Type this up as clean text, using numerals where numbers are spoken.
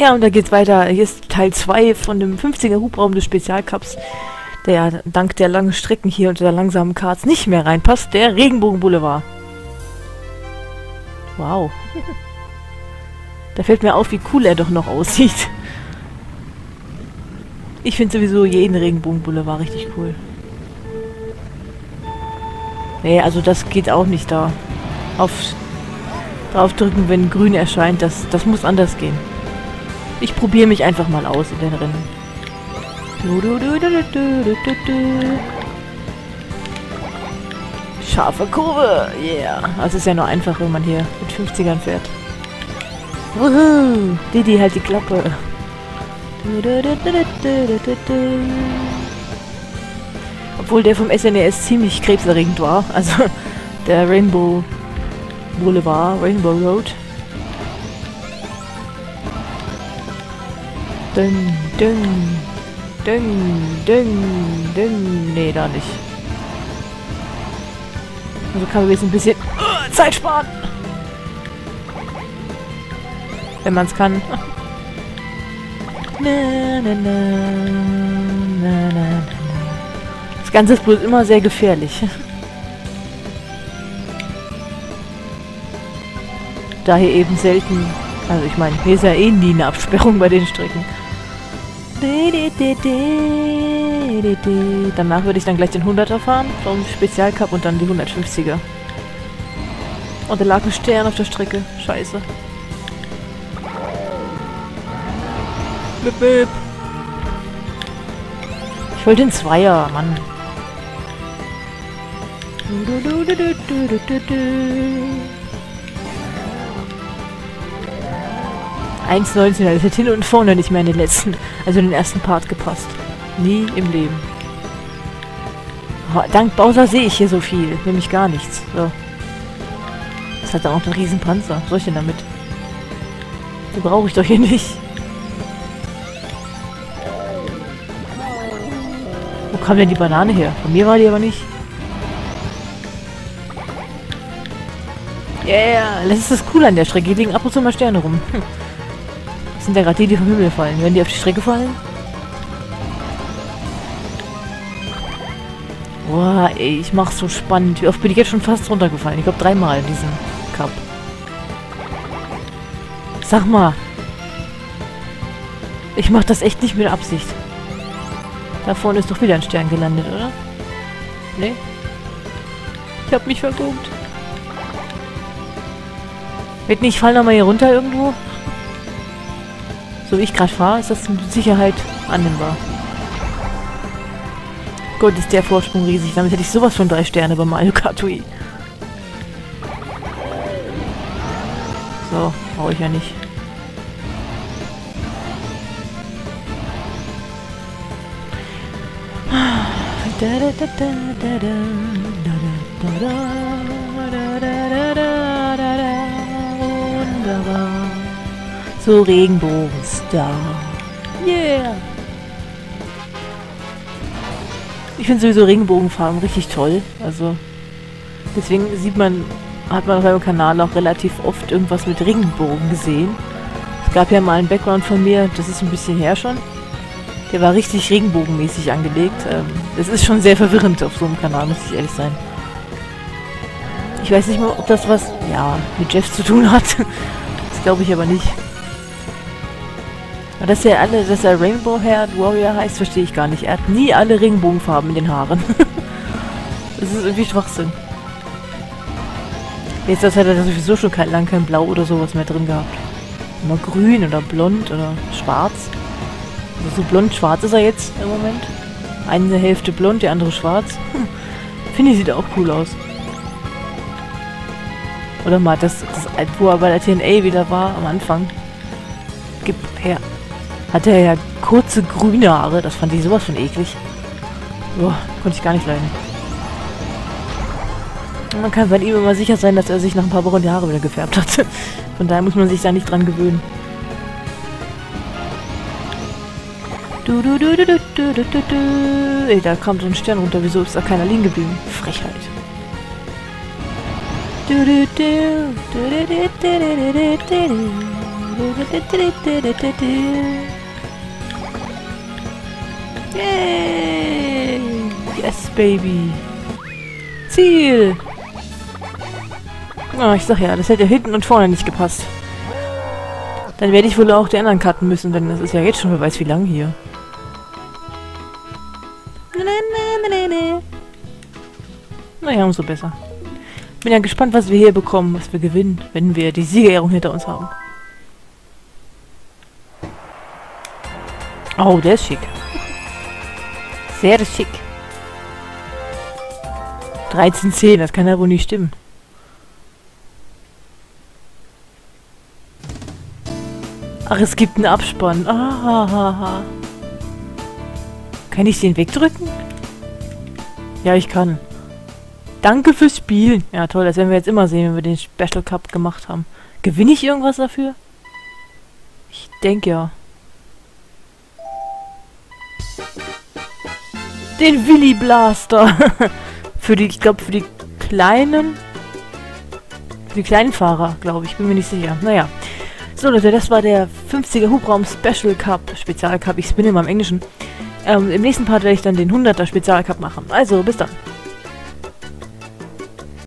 Ja, und da geht's weiter. Hier ist Teil 2 von dem 50er Hubraum des Spezialcups, der ja dank der langen Strecken hier und der langsamen Karts nicht mehr reinpasst, der Regenbogenboulevard. Wow. Da fällt mir auf, wie cool er doch noch aussieht. Ich finde sowieso jeden Regenbogenboulevard richtig cool. Nee, also das geht auch nicht da. Draufdrücken, wenn grün erscheint, das muss anders gehen. Ich probiere mich einfach mal aus in den Rennen. Scharfe Kurve, yeah. Also ist ja nur einfach, wenn man hier mit 50ern fährt. Wuhu, Didi, halt die Klappe. Obwohl der vom SNES ziemlich krebserregend war, also der Rainbow Boulevard, Rainbow Road. Dünn, dünn, dünn, dünn, dünn. Nee, da nicht. Also kann man jetzt ein bisschen Zeit sparen. Wenn man es kann. Das Ganze ist bloß immer sehr gefährlich. Da hier eben selten... Also ich meine, hier ist ja eh nie eine Absperrung bei den Strecken. Danach würde ich dann gleich den 100er fahren, vom Spezialcup und dann die 150er. Und da lag ein Stern auf der Strecke. Scheiße. Ich wollte den Zweier, Mann. $1,19, das hat hin und vorne nicht mehr in den letzten, also in den ersten Part gepasst. Nie im Leben. Oh, dank Bowser sehe ich hier so viel, nämlich gar nichts. So. Das hat dann auch einen riesen Panzer. Was soll ich denn damit? Die brauche ich doch hier nicht. Wo kam denn die Banane her? Von mir war die aber nicht. Yeah, das ist das Coole an der Strecke. Hier liegen ab und zu mal Sterne rum. Das sind ja gerade die, die vom Himmel fallen. Wenn die auf die Strecke fallen... Boah, ey, ich mach's so spannend. Wie oft bin ich jetzt schon fast runtergefallen? Ich glaube 3-mal in diesem Cup. Sag mal. Ich mach das echt nicht mit Absicht. Da vorne ist doch wieder ein Stern gelandet, oder? Nee? Ich hab mich verguckt. Wird nicht, ich fall nochmal hier runter irgendwo? So wie ich gerade fahre, ist das mit Sicherheit annehmbar. Gott, ist der Vorsprung riesig. Damit hätte ich sowas von 3 Sterne bei Mario Kart Wii. So, brauche ich ja nicht. Wunderbar. So, Regenbogenstar. Yeah! Ich finde sowieso Regenbogenfarben richtig toll. Also, deswegen hat man auf meinem Kanal auch relativ oft irgendwas mit Regenbogen gesehen. Es gab ja mal einen Background von mir, das ist ein bisschen her schon. Der war richtig regenbogenmäßig angelegt. Das ist schon sehr verwirrend auf so einem Kanal, muss ich ehrlich sein. Ich weiß nicht mal, ob das was mit Jeff zu tun hat. Das glaube ich aber nicht. Aber dass er Rainbow-Hair-Warrior heißt, verstehe ich gar nicht. Er hat nie alle Regenbogenfarben in den Haaren. Das ist irgendwie Schwachsinn. Jetzt hat er sowieso schon lang kein Blau oder sowas mehr drin gehabt. Immer grün oder blond oder schwarz. Also so blond-schwarz ist er jetzt im Moment. Eine Hälfte blond, die andere schwarz. Finde ich, sieht auch cool aus. Oder mal, wo er bei der TNA wieder war, am Anfang. Gib her. Hatte er ja kurze grüne Haare, das fand ich sowas von eklig. Boah, konnte ich gar nicht leiden. Und man kann bei ihm immer sicher sein, dass er sich nach ein paar Wochen die Haare wieder gefärbt hat. Von daher muss man sich da nicht dran gewöhnen. Ey, da kommt so ein Stern runter, wieso ist da keiner liegen geblieben? Frechheit. Yay! Yes, Baby! Ziel! Oh, ich sag ja, das hätte ja hinten und vorne nicht gepasst. Dann werde ich wohl auch die anderen cutten müssen, denn das ist ja jetzt schon, wer weiß wie lang hier. Naja, umso besser. Bin ja gespannt, was wir hier bekommen, was wir gewinnen, wenn wir die Siegerehrung hinter uns haben. Oh, der ist schick. Sehr schick. 13,10, das kann ja wohl nicht stimmen. Ach, es gibt einen Abspann. Ah. Kann ich den wegdrücken? Ja, ich kann. Danke fürs Spielen. Ja, toll, das werden wir jetzt immer sehen, wenn wir den Special Cup gemacht haben. Gewinne ich irgendwas dafür? Ich denke ja. Den Willi Blaster. Ich glaube, für die kleinen... Für die kleinen Fahrer, glaube ich. Bin mir nicht sicher. Naja. So, Leute, das war der 50er Hubraum Special Cup. Spezial Cup, ich spinne immer im Englischen. Im nächsten Part werde ich dann den 100er Spezial Cup machen. Also, bis dann.